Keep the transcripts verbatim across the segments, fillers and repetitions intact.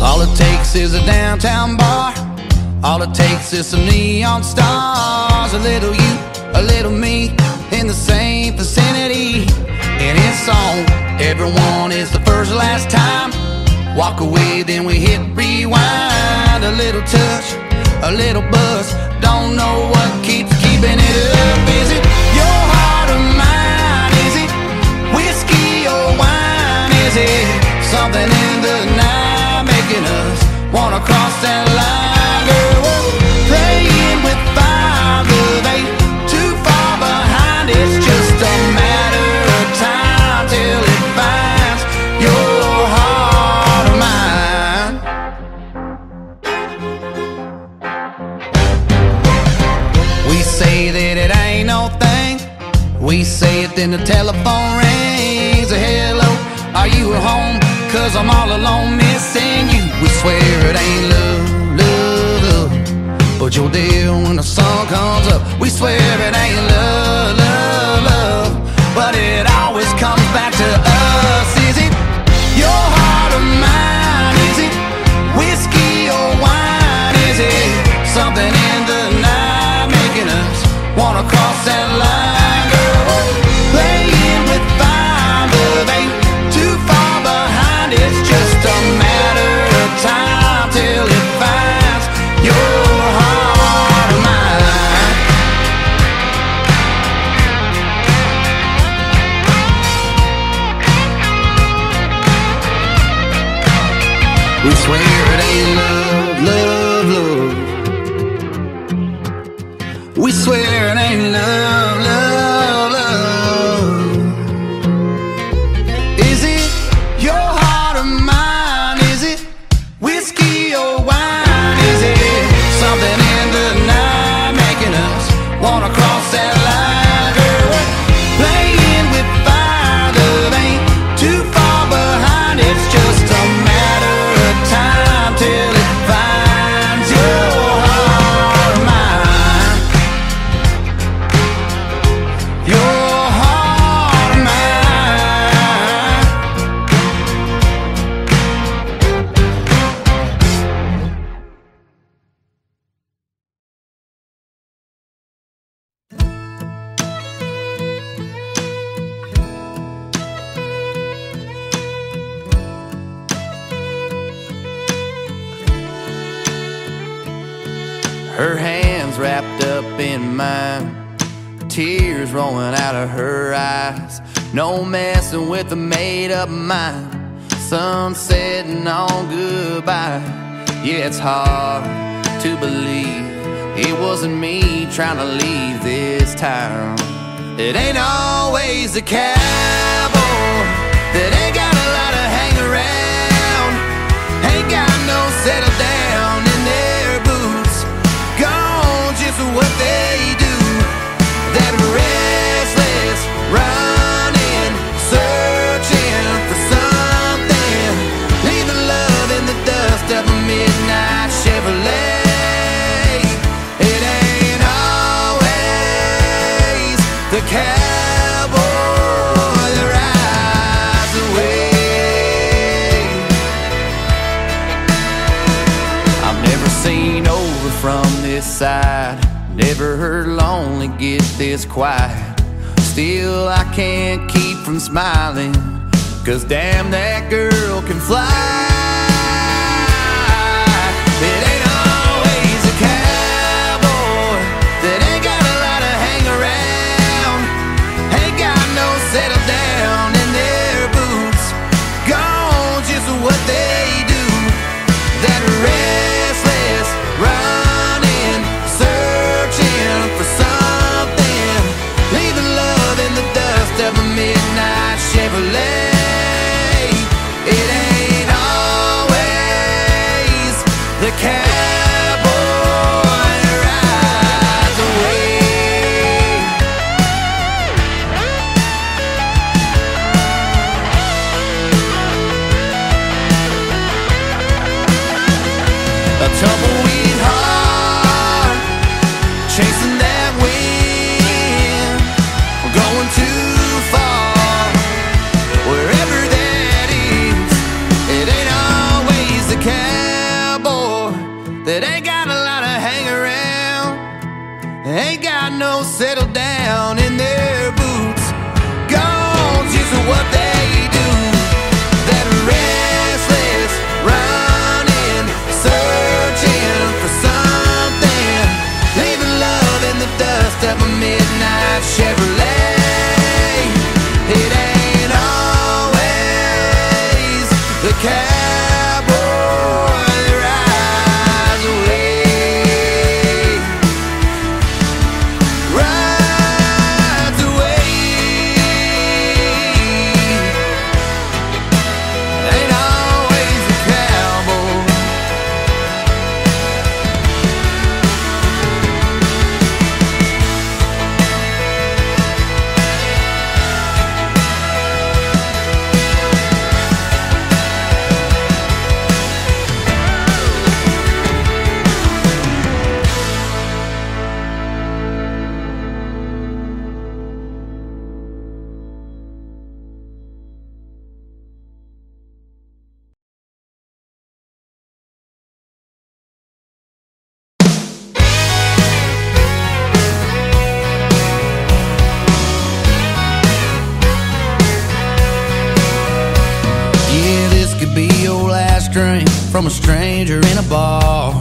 All it takes is a downtown bar. All it takes is some neon stars. A little you, a little me, in the same vicinity. And it's on. Everyone is the first last time. Walk away, then we hit rewind. A little touch, a little buzz. Don't know what keeps keeping it up. Is it your heart or mine? Is it whiskey or wine? Is it something in the night making us wanna cross that line? Girl, we're playing with fire, but they too far behind. It's just a matter of time till it finds your heart or mine. We say that it ain't no thing. We say it then the telephone rings. Hello, are you at home? 'Cause I'm all alone missing you. We swear it ain't love, love, love, but you're there when the sun comes up. We swear it ain't love, love, love, but it always comes back to us. Is it your heart or mine? Is it whiskey or wine? Is it something in the night making us wanna cross that line? Girl, playing with fire, but ain't too far behind. It's just a matter of time till it finds your heart or mine. We swear it ain't love, love, love. We swear it ain't love, love, love. Is it your heart or mine? Is it whiskey or wine? Is it something in the night making us wanna cross that line? Girl, we're playing with fire, love ain't too far behind. It's just a matter of time till it finds your heart or mine. Your heart or mine. Her hands wrapped up in mine, tears rolling out of her eyes. No messing with a made-up mind, sun setting on goodbye. Yeah, it's hard to believe it wasn't me trying to leave this town. It ain't always the cowboy that ain't got a lot to hang around. Ain't got no settle down in their boots, gone just what they do. That restless running, searching for something, leaving love in the dust of a midnight Chevrolet. It ain't always the cowboy that rides away. I've never seen over from this side, never heard lonely get this quiet. Still I can't keep from smiling, 'cause damn, that girl can fly. It ain't always a cowboy that ain't got a lot to hang around. Ain't got no settle down in their boots, gone just what they do. That restless running, searching for something, leaving love in the dust of a midnight Chevrolet. It ain't all from a stranger in a bar.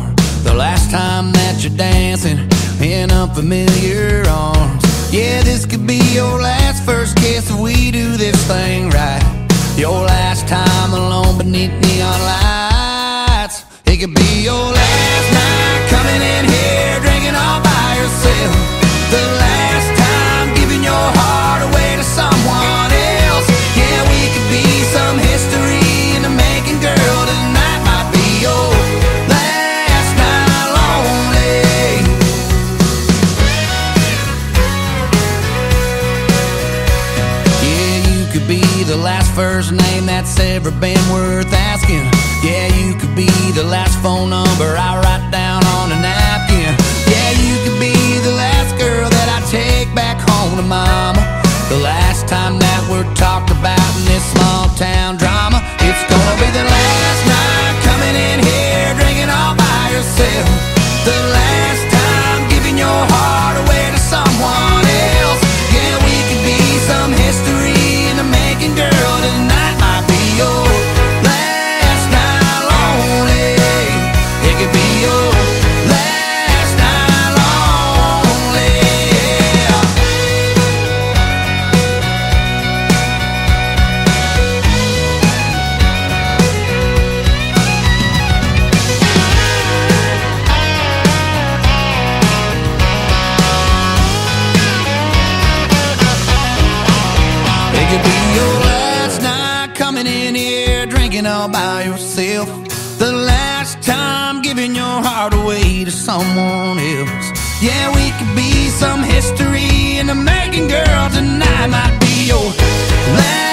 The last time that you're dancing in unfamiliar arms. Yeah, this could be your last first kiss if we do this thing right. Your last time alone beneath neon lights. It could be your last night coming in here drinking all by yourself. The last time giving your heart away to someone else. Yeah, we could be some history in the making, girl. Tonight might be your last night lonely. Yeah, you could be the last first name that's ever been worth asking. Yeah, you could be the last phone number I write down on a napkin. Yeah, you could be the last girl that I take back home to mama. The last time that we're talked about in this small town drama. It's gonna be the last night coming in here drinking all by yourself. The last time giving your heart away to someone else. Yeah, we could be some history in the making, girl. Tonight might be yours. All by yourself, the last time giving your heart away to someone else. Yeah, we could be some history in the making, girl. Tonight might be your last.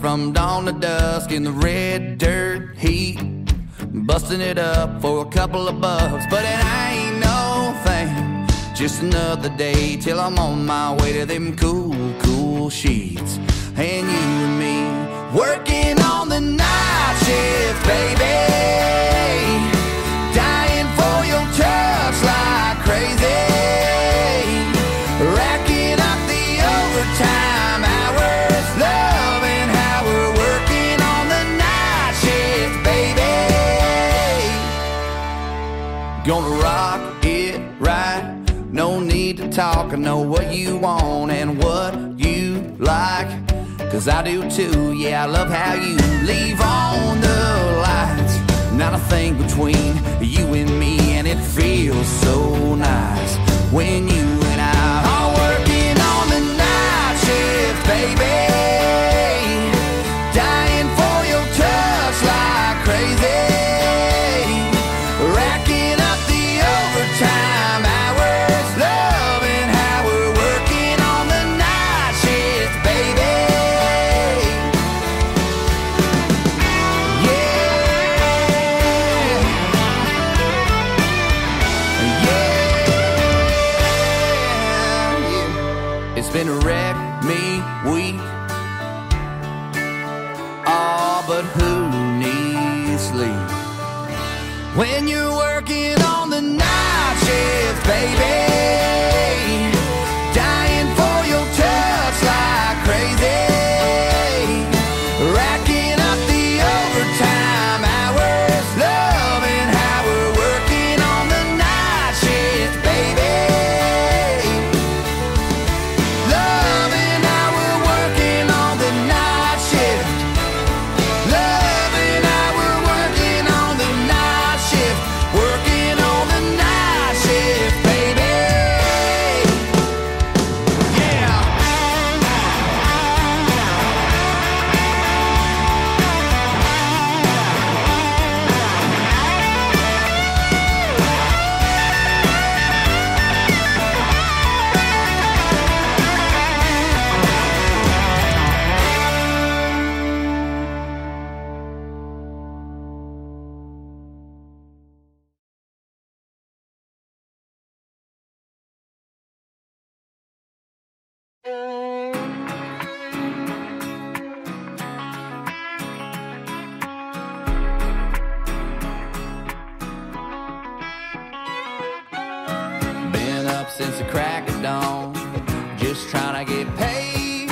From dawn to dusk in the red dirt heat, busting it up for a couple of bucks. But it ain't no thing, just another day till I'm on my way to them cool, cool sheets. And you and me working on the night shift, baby, dying for your touch like crazy, racking up the overtime. Gonna rock it right, no need to talk. I know what you want and what you like, cause I do too. Yeah, I love how you leave on the lights. Not a thing between you and me, and it feels so nice when you and I are working on the night shift, baby. when you're working on the night shift, baby, dying for your touch like crazy, racking up the overtime hours, loving how we're working on the night shift, baby, loving how we're working on the night shift, loving since the crack of dawn, just trying to get paid.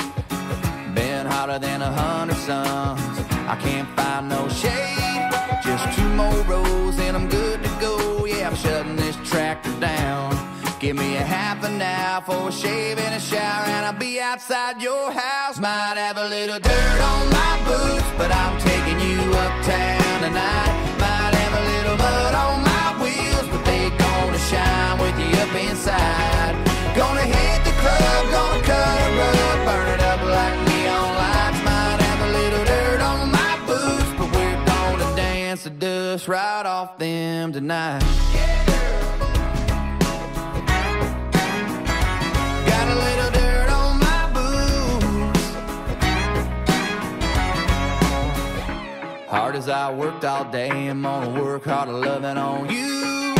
Been hotter than a hundred suns, I can't find no shade. Just two more rows and I'm good to go. Yeah, I'm shutting this tractor down. Give me a half an hour for a shave and a shower, and I'll be outside your house. Might have a little dirt on my boots, but I'm taking you uptown tonight. Might have a little mud on my wheels, but they gonna shine with you up inside. Gonna hit the club, gonna cut a rug, burn it up like neon lights. Might have a little dirt on my boots, but we're gonna dance the dust right off them tonight. Yeah. Got a little dirt on my boots. Hard as I worked all day, I'm gonna work harder loving on you.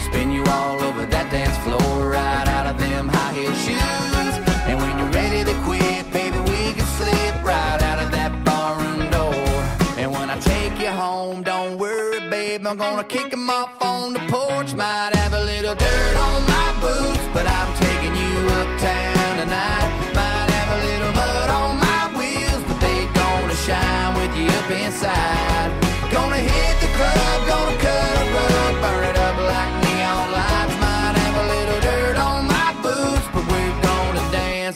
Spin you all over that dance floor, right out of them high-heel shoes. And when you're ready to quit, baby, we can slip right out of that barroom door. And when I take you home, don't worry, babe, I'm gonna kick them off on the porch. Might have a little dirt on my boots, but I'm taking you uptown tonight. Might have a little mud on my wheels, but they gonna shine with you up inside. Gonna hit the club, gonna cut a rug, burn it up like me.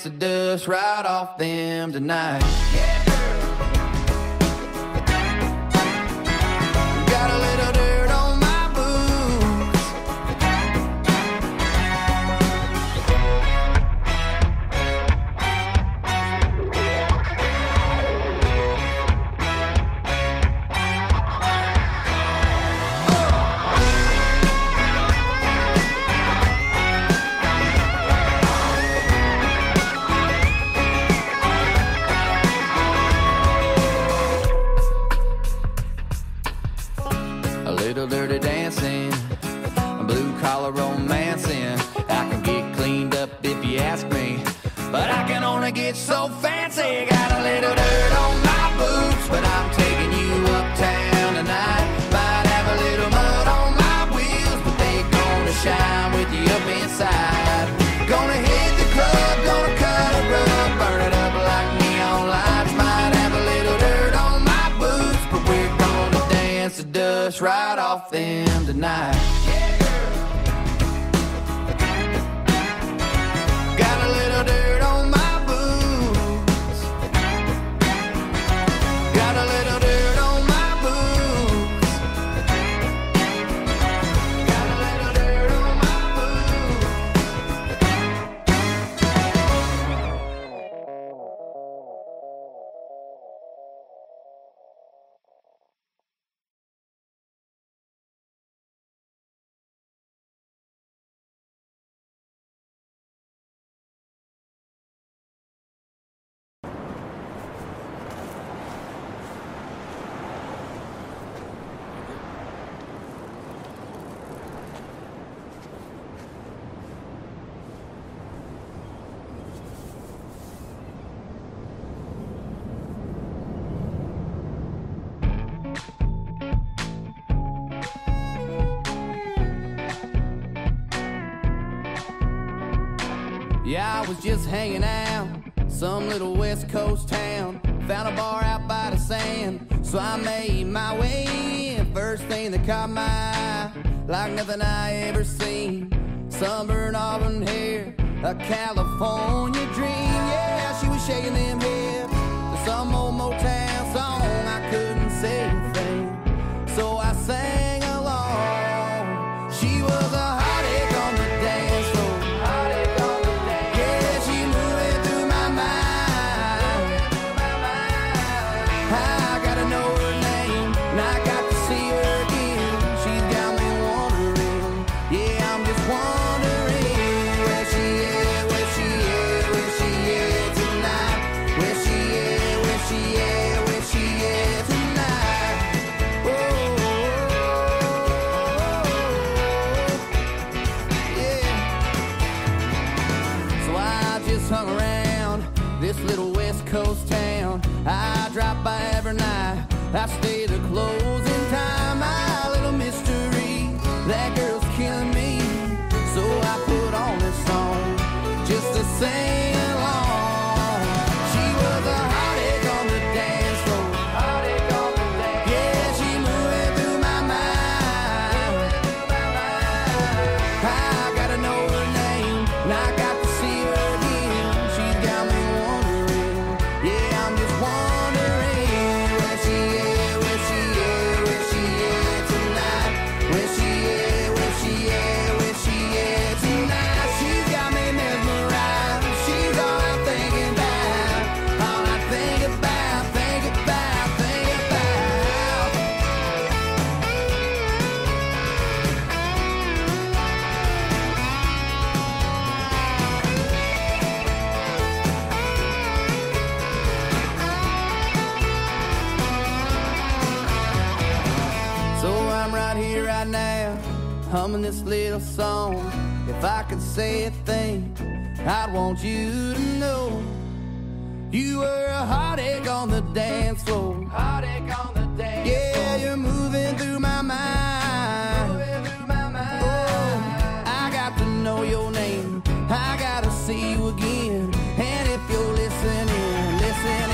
The dust right off them tonight. Yeah. Got a little dirt on my dirty dancing, blue collar romancing. I can get cleaned up if you ask me, but I can only get so fancy. Got a little dirt on my boots, but I'm taking you uptown tonight. Might have a little mud on my wheels, but they gonna shine with you up inside. Gonna hit the club, gonna cut a rug, burn it up like neon lights. Might have a little dirt on my boots, but we're gonna dance the dust right off them tonight. Yeah, girl. Got a little dirt on my boots. Got a little dirt on my boots. Got a little dirt on my boots. Yeah, I was just hanging out, some little West Coast town. Found a bar out by the sand, so I made my way in. First thing that caught my eye, like nothing I ever seen. Sunburned auburn hair, a California dream. Yeah, she was shaking them hips to some old Motown song. I couldn't say a thing, so I sang. Coast town, I drop by every night. I stay to closing time. My little mystery, that girl's killing me. So I put on this song just to sing. Humming this little song. If I could say a thing, I'd want you to know you were a heartache on the dance floor. Heartache on the dance floor. Yeah, you're moving through my mind. Moving through my mind. Oh, I got to know your name. I gotta see you again. And if you're listening, listening.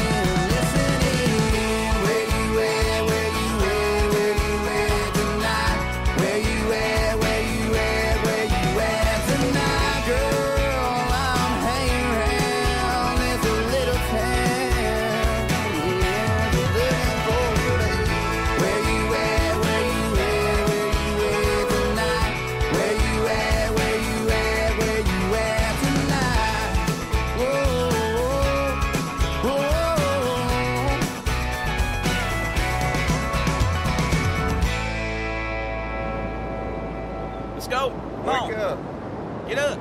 Get up.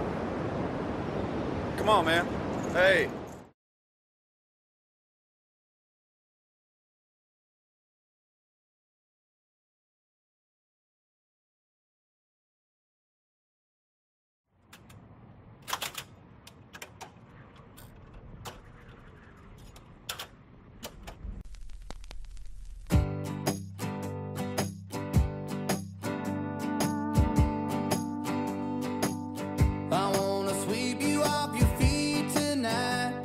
Come on, man. Hey. I wanna sweep you off your feet tonight.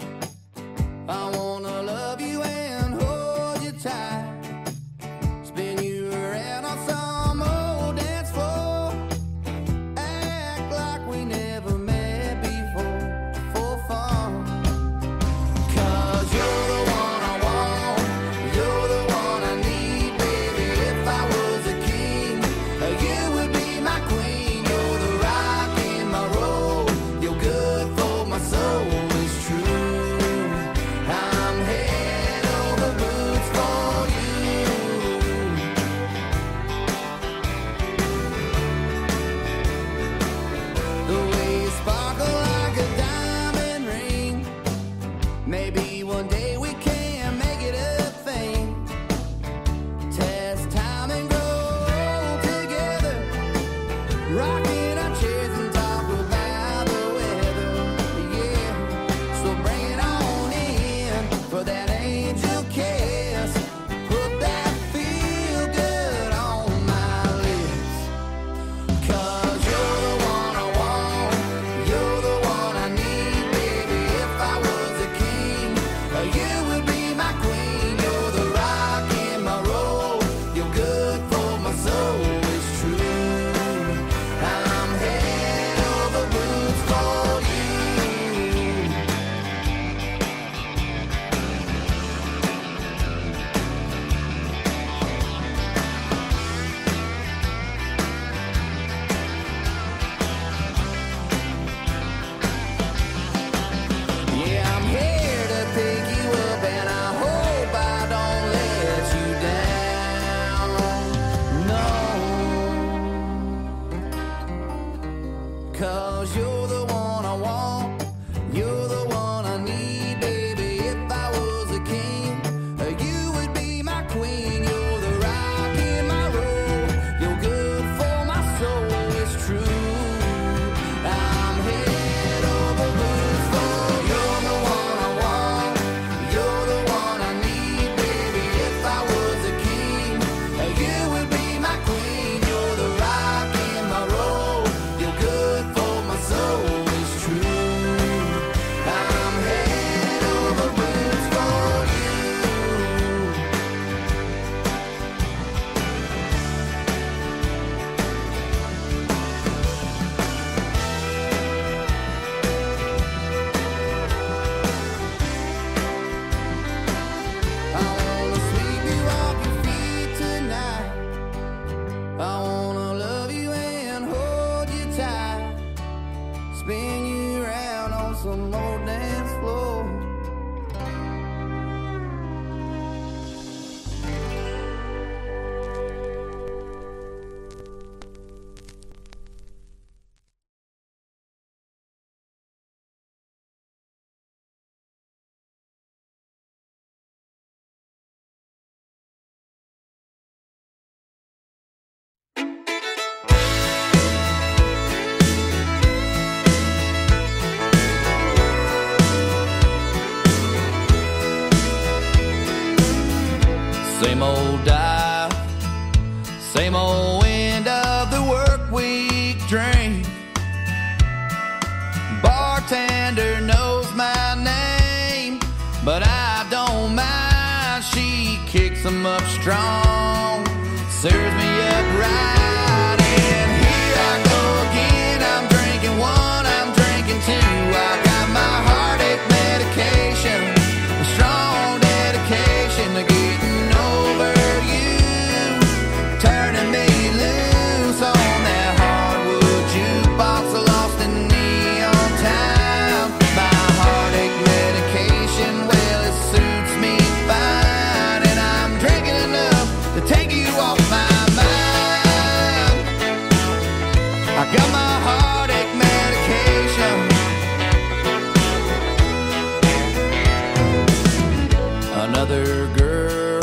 'cause you're the one I want, you're the one I need, baby. If I was a king, you would be my queen. You're the rock in my road, you're good for my soul, it's true. I'm head over heels for you. You're the one I want, you're the one I need, baby. If I was a king, you would be my queen. You're the rock in my road, you're good for my soul, it's true. I'm head over heels for you. I wanna sweep you off your feet tonight. I wanna love you and hold you tight. Spin you around on some old dance floor. Same old dive, same old end of the work week drink. Bartender knows my name, but I don't mind. She kicks them up strong, serves me up right. And here I go again, I'm drinking one, I'm drinking two. I got my heartache medication, a strong dedication to getting over you, turning me loose on that hardwood jukebox, lost in neon time. My heartache medication, well, it suits me fine, and I'm drinking enough to take you off my mind. I got my heartache medication. Another girl,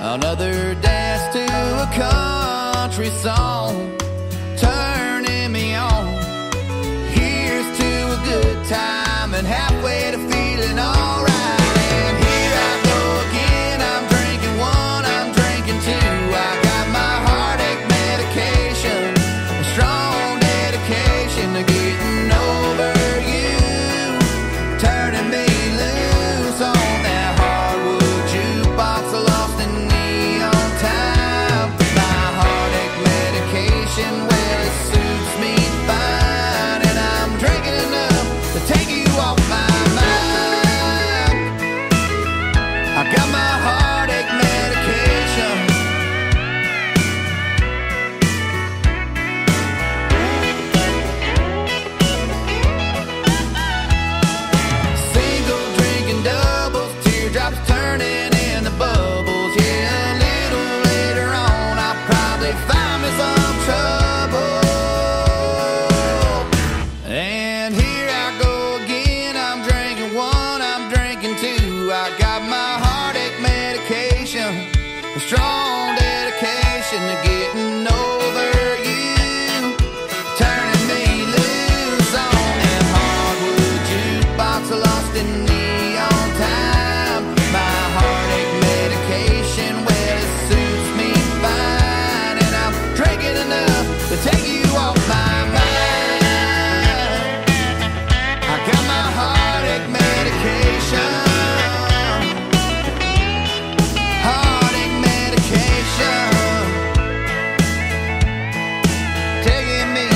another dance to a country song, turning me on. Here's to a good time and halfway to feeling alright. And here I go again, I'm drinking one, I'm drinking two. I got my heartache medication, a strong dedication to getting over you, turning me loose on that hardwood jukebox, lost in neon time. My heartache medication, well, it suits me fine, and I'm drinking enough to take you off my mind. I got my heartache medication. Single drinking doubles, teardrops turning into bubbles. Yeah, a little later on, I'll probably find me some trouble. And here I go again, I'm drinking one, I'm drinking two. I got my heartache medication, a strong dedication to getting over you, turning me loose on that hardwood jukebox, lost in neon time. My heartache medication, well, it suits me fine, and I'm drinking enough to take you off my mind. I got my heartache medication, heartache medication, taking me away.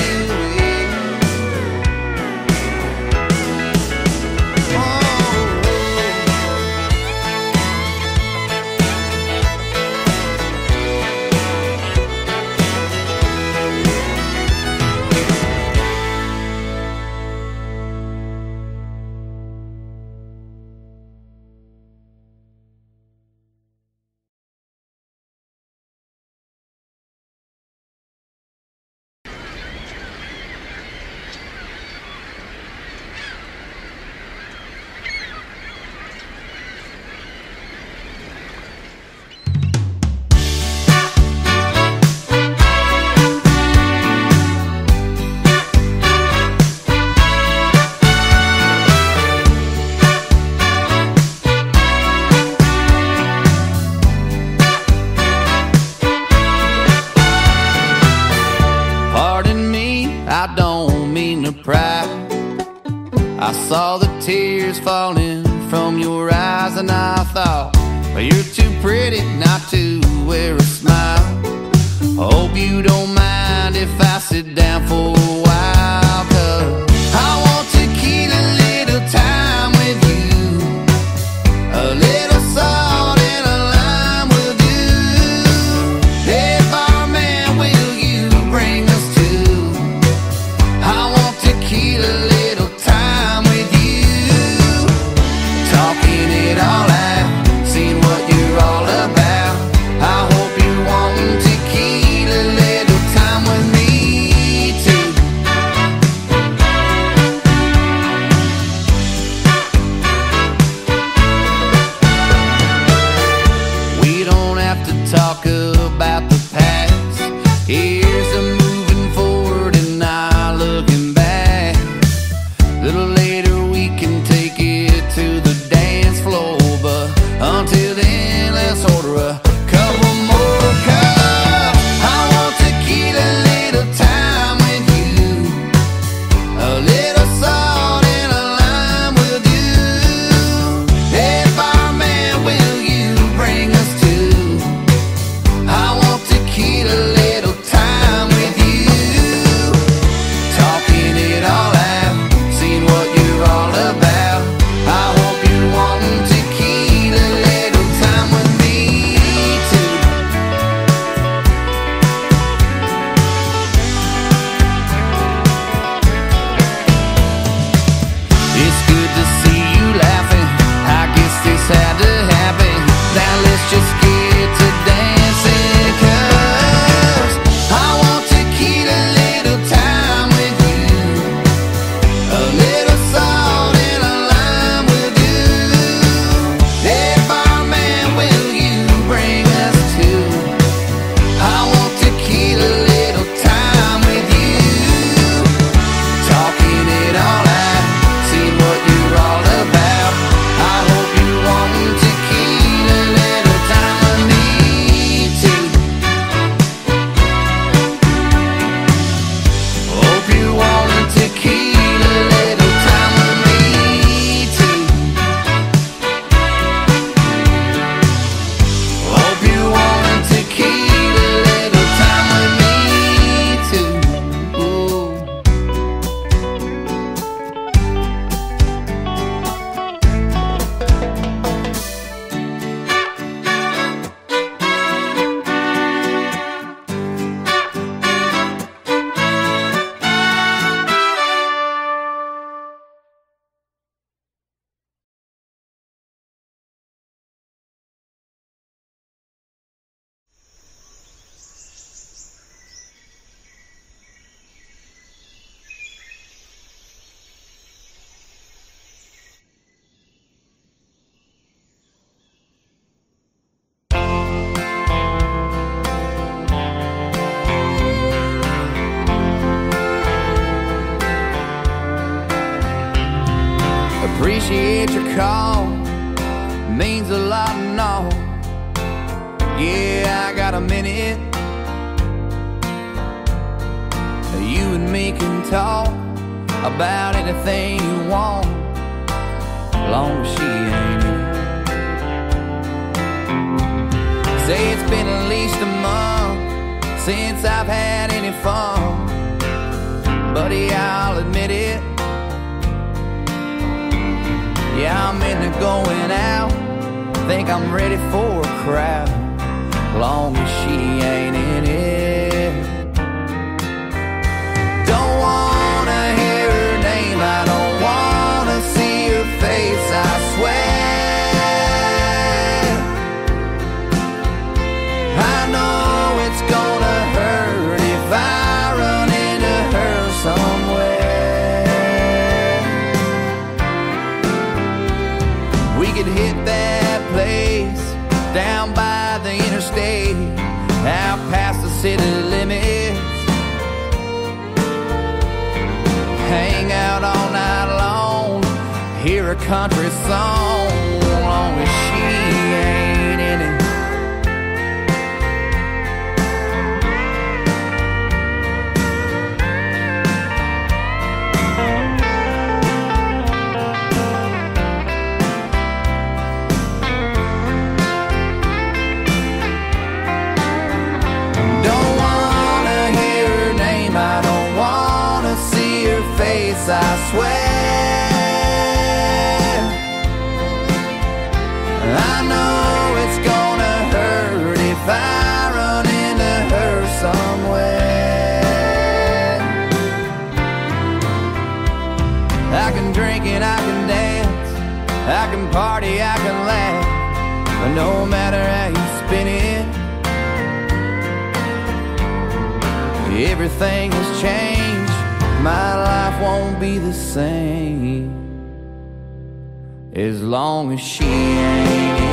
I don't mean to pry. I saw the tears falling from your eyes, and I thought, well, you're too pretty not to wear a smile. Hope you don't mind if I sit down for a while, 'cause I want to kill a little time with you. A little song can party, I can laugh, but no matter how you spin it, everything has changed. My life won't be the same as long as she ain't.